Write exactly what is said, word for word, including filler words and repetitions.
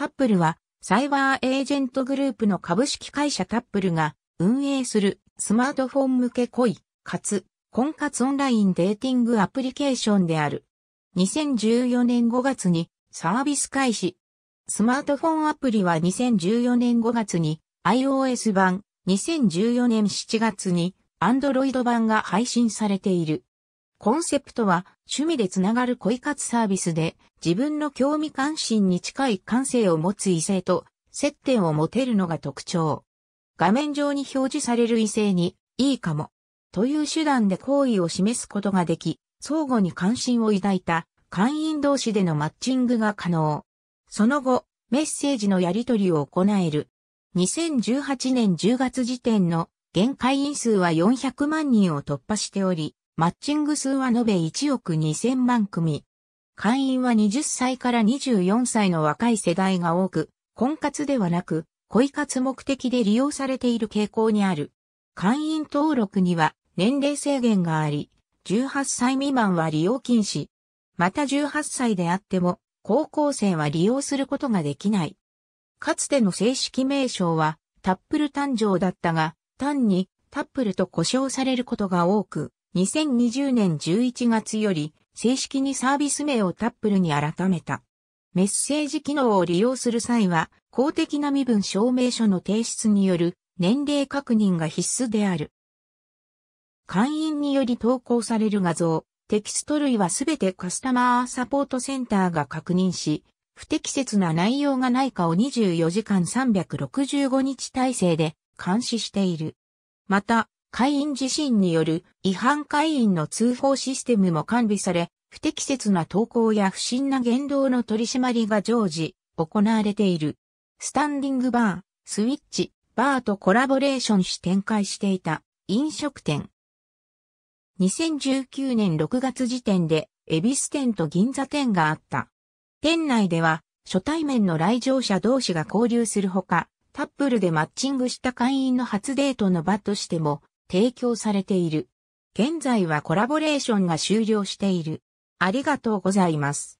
タップルはサイバーエージェントグループの株式会社タップルが運営するスマートフォン向け恋活婚活オンラインデーティングアプリケーションである。にせんじゅうよねんごがつにサービス開始。スマートフォンアプリはにせんじゅうよねんごがつに iOS 版、にせんじゅうよねんしちがつに Android 版が配信されている。コンセプトは趣味でつながる恋活サービスで自分の興味関心に近い感性を持つ異性と接点を持てるのが特徴。画面上に表示される異性にいいかもという手段で好意を示すことができ、相互に関心を抱いた会員同士でのマッチングが可能。その後、メッセージのやり取りを行える。にせんじゅうはちねんじゅうがつ時点の現会員数はよんひゃくまんにんを突破しており、マッチング数は延べいちおくにせんまんくみ。会員ははたちからにじゅうよんさいの若い世代が多く、婚活ではなく、恋活目的で利用されている傾向にある。会員登録には年齢制限があり、じゅうはっさい未満は利用禁止。またじゅうはっさいであっても、高校生は利用することができない。かつての正式名称はタップル誕生だったが、単にタップルと呼称されることが多く、にせんにじゅうねんじゅういちがつより正式にサービス名をタップルに改めた。メッセージ機能を利用する際は公的な身分証明書の提出による年齢確認が必須である。会員により投稿される画像、テキスト類はすべてカスタマーサポートセンターが確認し、不適切な内容がないかをにじゅうよじかんさんびゃくろくじゅうごにち体制で監視している。また、会員自身による違反会員の通報システムも完備され、不適切な投稿や不審な言動の取り締まりが常時行われている。スタンディングバー、スウィッチ、バーとコラボレーションし展開していた飲食店。にせんじゅうきゅうねんろくがつ時点で恵比寿店と銀座店があった。店内では初対面の来場者同士が交流するほか、タップルでマッチングした会員の初デートの場としても提供されている。現在はコラボレーションが終了している。ありがとうございます。